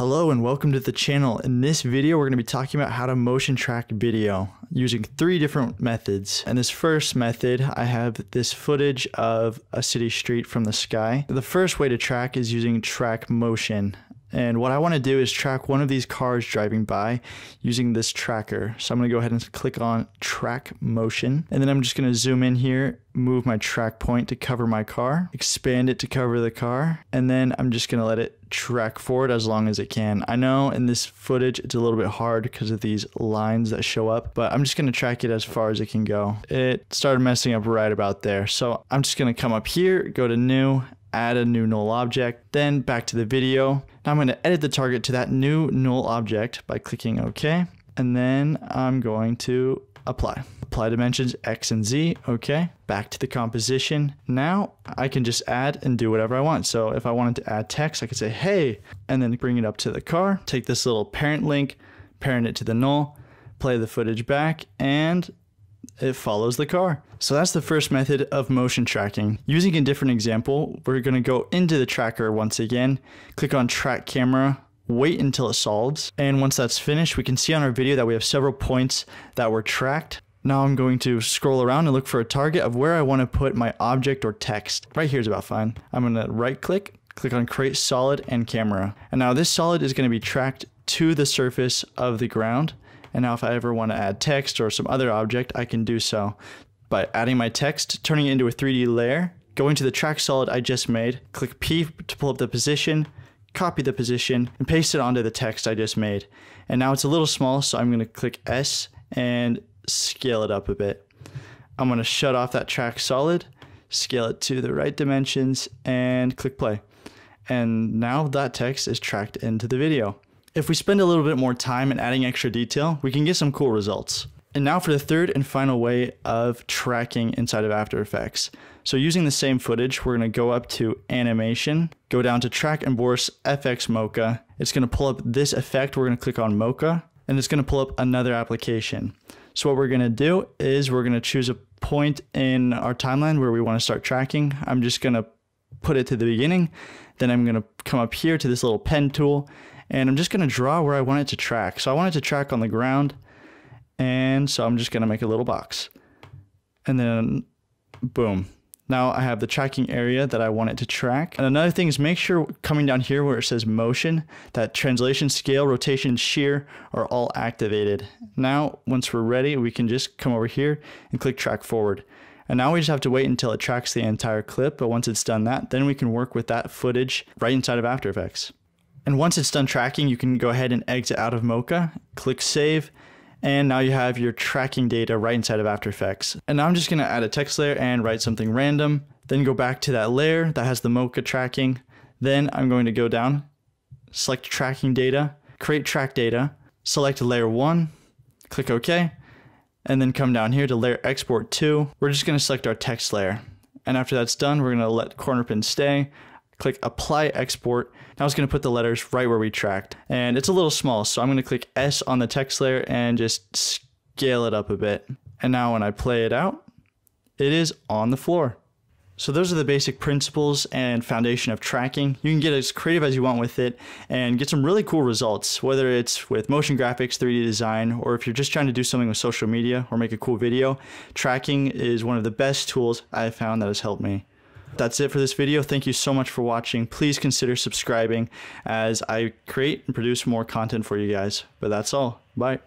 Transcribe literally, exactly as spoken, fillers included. Hello and welcome to the channel. In this video, we're going to be talking about how to motion track video using three different methods. And this first method, I have this footage of a city street from the sky. The first way to track is using track motion. And what I want to do is track one of these cars driving by using this tracker. So I'm going to go ahead and click on track motion. And then I'm just going to zoom in here, move my track point to cover my car, expand it to cover the car. And then I'm just going to let it track forward as long as it can. I know in this footage it's a little bit hard because of these lines that show up, but I'm just going to track it as far as it can go. It started messing up right about there. So I'm just going to come up here, go to new, add a new null object, then back to the video. Now I'm going to edit the target to that new null object by clicking OK. And then I'm going to apply. Apply dimensions X and Z. Okay. Back to the composition. Now I can just add and do whatever I want. So if I wanted to add text, I could say, hey, and then bring it up to the car, take this little parent link, parent it to the null, play the footage back, and it follows the car. So that's the first method of motion tracking. Using a different example, we're going to go into the tracker once again, click on track camera, wait until it solves. And once that's finished, we can see on our video that we have several points that were tracked. Now I'm going to scroll around and look for a target of where I want to put my object or text. Right here is about fine. I'm going to right click, click on create solid and camera. And now this solid is going to be tracked to the surface of the ground. And now if I ever want to add text or some other object, I can do so by adding my text, turning it into a three D layer, going to the track solid I just made, click P to pull up the position, copy the position, and paste it onto the text I just made. And now it's a little small, so I'm going to click S and scale it up a bit. I'm going to shut off that track solid, scale it to the right dimensions, and click play. And now that text is tracked into the video. If we spend a little bit more time and adding extra detail, we can get some cool results. And now for the third and final way of tracking inside of After Effects. So using the same footage, we're going to go up to animation, go down to track and Boris F X Mocha. It's going to pull up this effect. We're going to click on Mocha and it's going to pull up another application. So what we're going to do is we're going to choose a point in our timeline where we want to start tracking. I'm just going to put it to the beginning. Then I'm going to come up here to this little pen tool and I'm just going to draw where I want it to track. So I want it to track on the ground. And so I'm just going to make a little box and then boom. Now I have the tracking area that I want it to track. And another thing is make sure coming down here where it says motion, that translation, scale, rotation, shear are all activated. Now, once we're ready, we can just come over here and click track forward. And now we just have to wait until it tracks the entire clip. But once it's done that, then we can work with that footage right inside of After Effects. And once it's done tracking, you can go ahead and exit out of Mocha, click save. And now you have your tracking data right inside of After Effects. And now I'm just going to add a text layer and write something random. Then go back to that layer that has the Mocha tracking. Then I'm going to go down, select tracking data, create track data, select layer one, click OK. And then come down here to layer export two. We're just going to select our text layer. And after that's done, we're going to let corner pin stay. Click apply export. Now it's going to put the letters right where we tracked and it's a little small. So I'm going to click S on the text layer and just scale it up a bit. And now when I play it out, it is on the floor. So those are the basic principles and foundation of tracking. You can get as creative as you want with it and get some really cool results, whether it's with motion graphics, three D design, or if you're just trying to do something with social media or make a cool video. Tracking is one of the best tools I've found that has helped me. That's it for this video. Thank you so much for watching. Please consider subscribing as I create and produce more content for you guys. But that's all. Bye.